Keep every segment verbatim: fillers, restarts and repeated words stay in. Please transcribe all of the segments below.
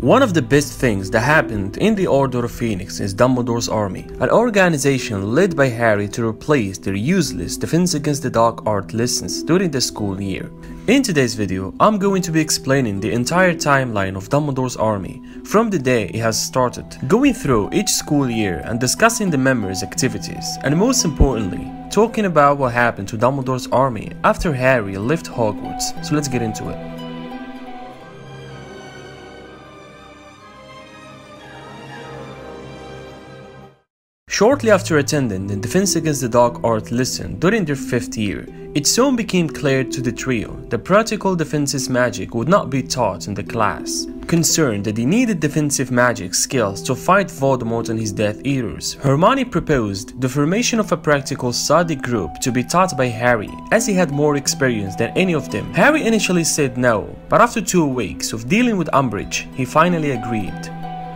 One of the best things that happened in the Order of Phoenix is Dumbledore's army, an organization led by Harry to replace their useless Defense Against the Dark Art lessons during the school year. In today's video, I'm going to be explaining the entire timeline of Dumbledore's army, from the day it has started, going through each school year and discussing the members' activities, and most importantly, talking about what happened to Dumbledore's army after Harry left Hogwarts. So let's get into it. Shortly after attending the Defense Against the Dark Art lesson during their fifth year, it soon became clear to the trio that practical defensive magic would not be taught in the class. Concerned that they needed defensive magic skills to fight Voldemort and his Death Eaters, Hermione proposed the formation of a practical study group to be taught by Harry, as he had more experience than any of them. Harry initially said no, but after two weeks of dealing with Umbridge, he finally agreed.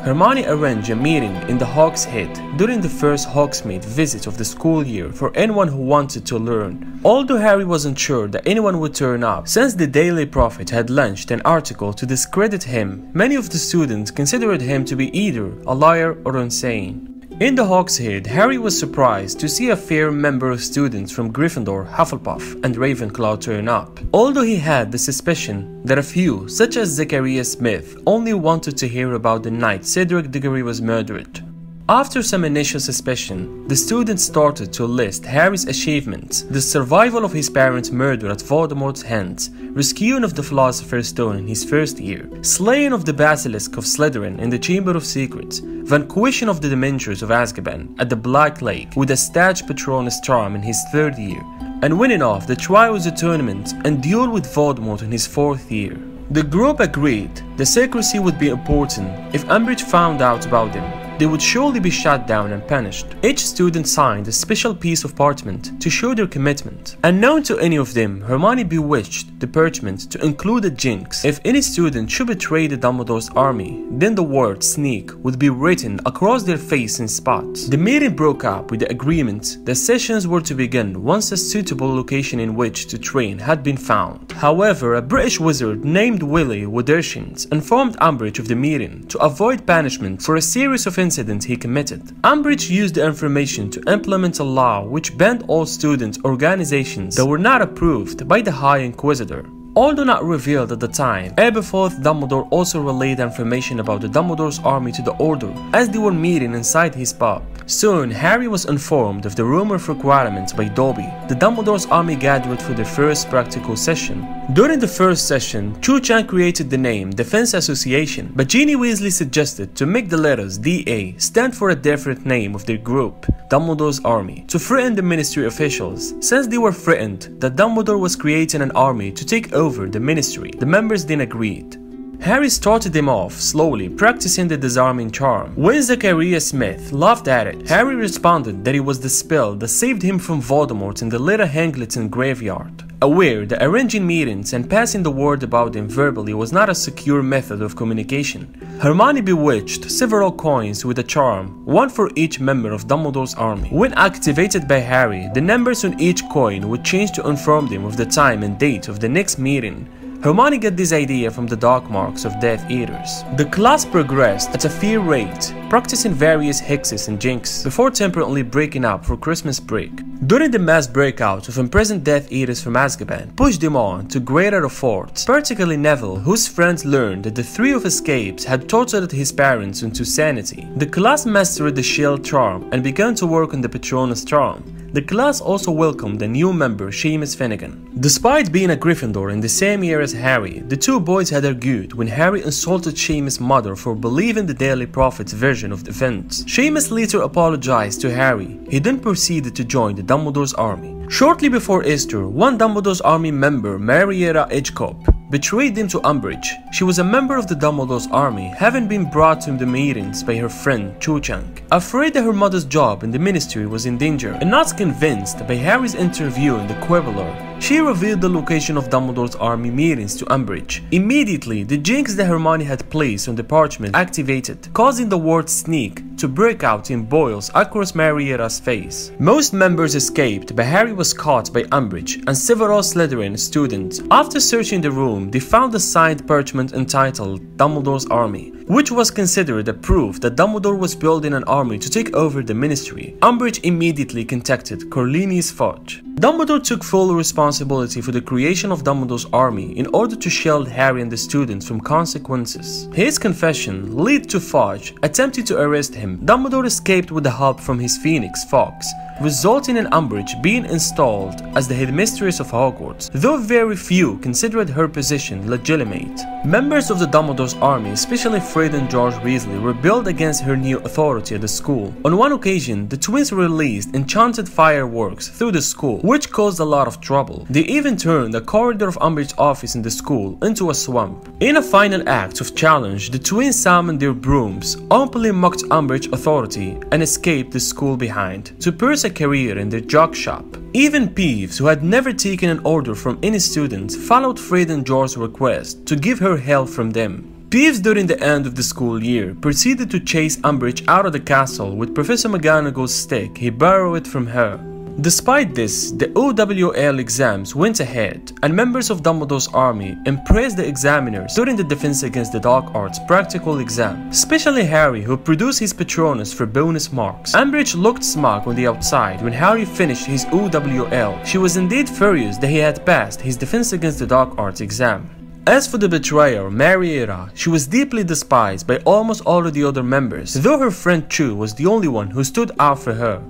Hermione arranged a meeting in the Hawk's Head during the first Hogsmeade visit of the school year for anyone who wanted to learn, although Harry wasn't sure that anyone would turn up. Since the Daily Prophet had launched an article to discredit him, many of the students considered him to be either a liar or insane. In the Hawk's Head, Harry was surprised to see a fair number of students from Gryffindor, Hufflepuff and Ravenclaw turn up, although he had the suspicion that a few, such as Zachariah Smith, only wanted to hear about the night Cedric Diggory was murdered. After some initial suspicion, the students started to list Harry's achievements: the survival of his parents' murder at Voldemort's hands, rescuing of the Philosopher's Stone in his first year, slaying of the Basilisk of Slytherin in the Chamber of Secrets, vanquishing of the Dementors of Azkaban at the Black Lake with a Stag Patronus charm in his third year, and winning off the Triwizard Tournament and duel with Voldemort in his fourth year. The group agreed the secrecy would be important. If Umbridge found out about them, they would surely be shut down and punished. Each student signed a special piece of parchment to show their commitment. Unknown to any of them, Hermione bewitched the parchment to include a jinx. If any student should betray the Dumbledore's army, then the word sneak would be written across their face in spots. The meeting broke up with the agreement that sessions were to begin once a suitable location in which to train had been found. However, a British wizard named Willie Withershins informed Umbridge of the meeting to avoid punishment for a series of incident he committed. Umbridge used the information to implement a law which banned all student organizations that were not approved by the High Inquisitor. Although not revealed at the time, Aberforth Dumbledore also relayed information about the Dumbledore's army to the Order as they were meeting inside his pub. Soon, Harry was informed of the rumor for requirements by Dobby. The Dumbledore's army gathered for their first practical session. During the first session, Cho Chang created the name Defense Association, but Ginny Weasley suggested to make the letters D A stand for a different name of their group, Dumbledore's army, to threaten the ministry officials. Since they were threatened that Dumbledore was creating an army to take over the ministry, the members then agreed. Harry started them off slowly, practicing the disarming charm. When Zachariah Smith laughed at it, Harry responded that it was the spell that saved him from Voldemort in the Little Hangleton graveyard. Aware that arranging meetings and passing the word about them verbally was not a secure method of communication, Hermione bewitched several coins with a charm, one for each member of Dumbledore's army. When activated by Harry, the numbers on each coin would change to inform them of the time and date of the next meeting. Hermione got this idea from the dark marks of Death Eaters. The class progressed at a fair rate, practicing various hexes and jinx, before temporarily breaking up for Christmas break. During the mass breakout of imprisoned Death Eaters from Azkaban pushed them on to greater efforts, particularly Neville, whose friends learned that the three of escapes had tortured his parents into sanity. The class mastered the shield charm and began to work on the Patronus charm. The class also welcomed a new member, Seamus Finnegan. Despite being a Gryffindor in the same year as Harry, the two boys had argued when Harry insulted Seamus' mother for believing the Daily Prophet's version of the events. Seamus later apologized to Harry. He then proceeded to join the Dumbledore's army. Shortly before Easter, one Dumbledore's army member, Marietta Edgecote, betrayed them to Umbridge. She was a member of the Dumbledore's army, having been brought to the meetings by her friend Cho Chang, afraid that her mother's job in the ministry was in danger, and not convinced by Harry's interview in the Quibbler. She revealed the location of Dumbledore's army meetings to Umbridge. Immediately, the jinx that Hermione had placed on the parchment activated, causing the word sneak to break out in boils across Marietta's face. Most members escaped, but Harry was caught by Umbridge and several Slytherin students. After searching the room, they found a signed parchment entitled Dumbledore's Army. which was considered a proof that Dumbledore was building an army to take over the Ministry. Umbridge immediately contacted Corlinius Fudge. Dumbledore took full responsibility for the creation of Dumbledore's army in order to shield Harry and the students from consequences. His confession led to Fudge attempting to arrest him. Dumbledore escaped with the help from his Phoenix, Fox, resulting in Umbridge being installed as the headmistress of Hogwarts, though very few considered her position legitimate. Members of the Dumbledore's army, especially Fred and George Weasley, rebelled against her new authority at the school. On one occasion, the twins released enchanted fireworks through the school, which caused a lot of trouble. They even turned the corridor of Umbridge's office in the school into a swamp. In a final act of challenge, the twins summoned their brooms, openly mocked Umbridge's authority, and escaped the school behind to pursue a career in the junk shop. Even Peeves, who had never taken an order from any student, followed Fred and George's request to give her help from them. Peeves, during the end of the school year, proceeded to chase Umbridge out of the castle with Professor McGonagall's stick he borrowed from her. Despite this, the O W L exams went ahead, and members of Dumbledore's army impressed the examiners during the Defense Against the Dark Arts practical exam, especially Harry, who produced his Patronus for bonus marks. Umbridge looked smug on the outside when Harry finished his O W L. She was indeed furious that he had passed his Defense Against the Dark Arts exam. As for the betrayer, Mariera, she was deeply despised by almost all of the other members, though her friend Chu was the only one who stood out for her.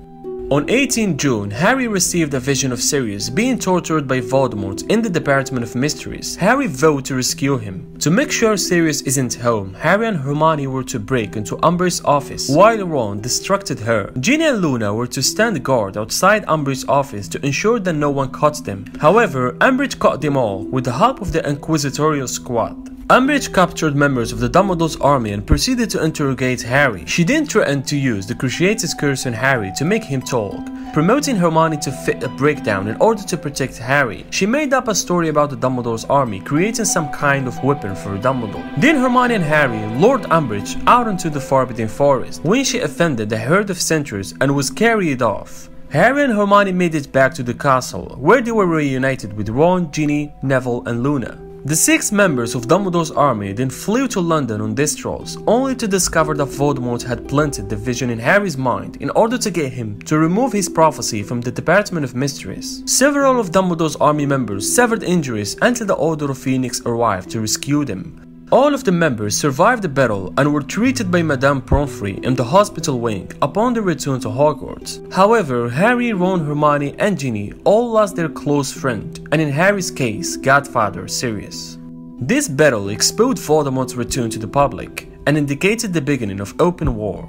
On eighteenth of June, Harry received a vision of Sirius being tortured by Voldemort in the Department of Mysteries. Harry vowed to rescue him. To make sure Sirius isn't home, Harry and Hermione were to break into Umbridge's office, while Ron distracted her. Ginny and Luna were to stand guard outside Umbridge's office to ensure that no one caught them. However, Umbridge caught them all with the help of the Inquisitorial Squad. Umbridge captured members of the Dumbledore's army and proceeded to interrogate Harry. She then threatened to use the Cruciatus curse on Harry to make him talk, promoting Hermione to fit a breakdown in order to protect Harry. She made up a story about the Dumbledore's army creating some kind of weapon for Dumbledore. Then Hermione and Harry lured Umbridge out into the Forbidden Forest, when she offended a herd of Centaurs and was carried off. Harry and Hermione made it back to the castle, where they were reunited with Ron, Ginny, Neville and Luna. The six members of Dumbledore's army then flew to London on Distros, only to discover that Voldemort had planted the vision in Harry's mind in order to get him to remove his prophecy from the Department of Mysteries. Several of Dumbledore's army members suffered injuries until the Order of Phoenix arrived to rescue them. All of the members survived the battle and were treated by Madame Pomfrey in the hospital wing upon their return to Hogwarts. However, Harry, Ron, Hermione and Ginny all lost their close friend, and in Harry's case, Godfather Sirius. This battle exposed Voldemort's return to the public and indicated the beginning of open war.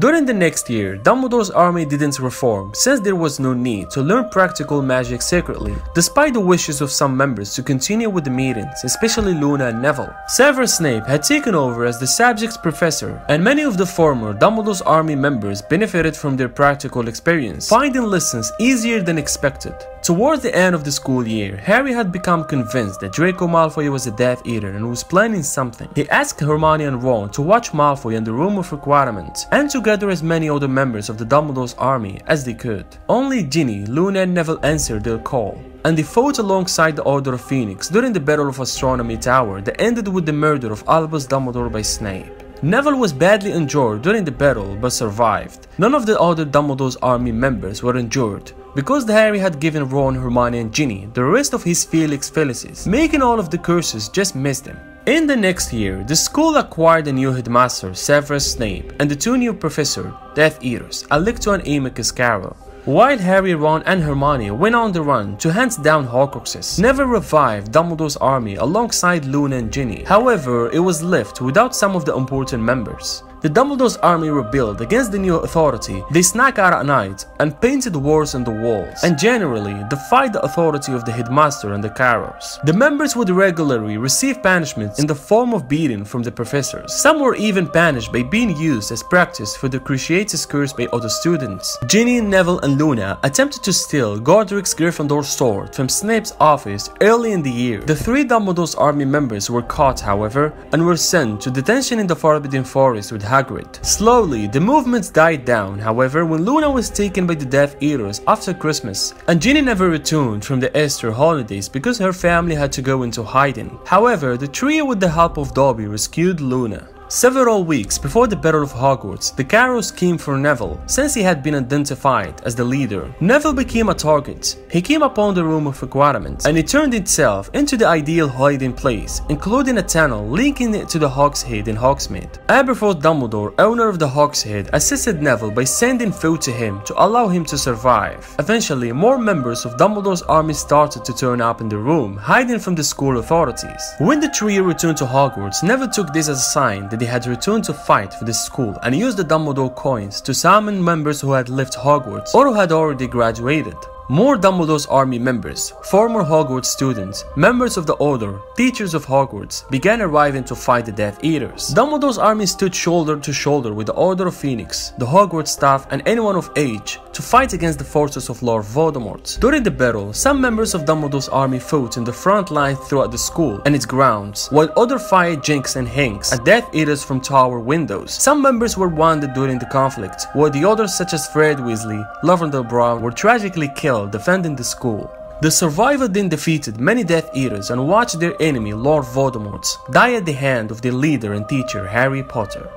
During the next year, Dumbledore's army didn't reform, since there was no need to learn practical magic secretly, despite the wishes of some members to continue with the meetings, especially Luna and Neville. Severus Snape had taken over as the subject's professor, and many of the former Dumbledore's army members benefited from their practical experience, finding lessons easier than expected. Towards the end of the school year, Harry had become convinced that Draco Malfoy was a Death Eater and was planning something. He asked Hermione and Ron to watch Malfoy in the Room of Requirements, and to gather as many other members of the Dumbledore's army as they could. Only Ginny, Luna and Neville answered their call, and they fought alongside the Order of Phoenix during the Battle of Astronomy Tower that ended with the murder of Albus Dumbledore by Snape. Neville was badly injured during the battle but survived. None of the other Dumbledore's army members were injured, because Harry had given Ron, Hermione and Ginny the rest of his Felix Felicis, making all of the curses just miss them. In the next year, the school acquired a new headmaster, Severus Snape, and the two new professors, Death Eaters, Alicto and Amicus Carroll. While Harry, Ron and Hermione went on the run to hunt down Horcruxes, Neville revived Dumbledore's army alongside Luna and Ginny. However, it was left without some of the important members. The Dumbledore's army rebelled against the new authority. They snuck out at night and painted wars on the walls, and generally defied the authority of the headmaster and the Carrows. The members would regularly receive punishments in the form of beating from the professors. Some were even punished by being used as practice for the Cruciatus curse by other students. Ginny, Neville and Luna attempted to steal Godric's Gryffindor's sword from Snape's office early in the year. The three Dumbledore's army members were caught, however, and were sent to detention in the Forbidden Forest with Hagrid. Slowly, the movements died down, however, when Luna was taken by the Death Eaters after Christmas, and Ginny never returned from the Easter holidays because her family had to go into hiding. However, the trio with the help of Dobby rescued Luna. Several weeks before the Battle of Hogwarts, the Carrows came for Neville, since he had been identified as the leader. Neville became a target. He came upon the room of requirements, and it turned itself into the ideal hiding place, including a tunnel linking it to the Hogshead in Hogsmeade. Aberforth Dumbledore, owner of the Hogshead, assisted Neville by sending food to him to allow him to survive. Eventually, more members of Dumbledore's army started to turn up in the room, hiding from the school authorities. When the trio returned to Hogwarts, Neville took this as a sign that they had returned to fight for the school and used the Dumbledore coins to summon members who had left Hogwarts or who had already graduated. More Dumbledore's army members, former Hogwarts students, members of the Order, teachers of Hogwarts, began arriving to fight the Death Eaters. Dumbledore's army stood shoulder to shoulder with the Order of Phoenix, the Hogwarts staff, and anyone of age to fight against the forces of Lord Voldemort. During the battle, some members of Dumbledore's army fought in the front line throughout the school and its grounds, while others fired Jinx and Hinks at Death Eaters from tower windows. Some members were wounded during the conflict, while the others such as Fred Weasley, Lavender Brown, were tragically killed defending the school. The survivor then defeated many Death Eaters and watched their enemy Lord Voldemort die at the hand of their leader and teacher Harry Potter.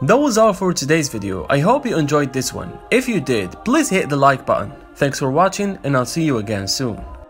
That was all for today's video. I hope you enjoyed this one. If you did, please hit the like button. Thanks for watching, and I'll see you again soon.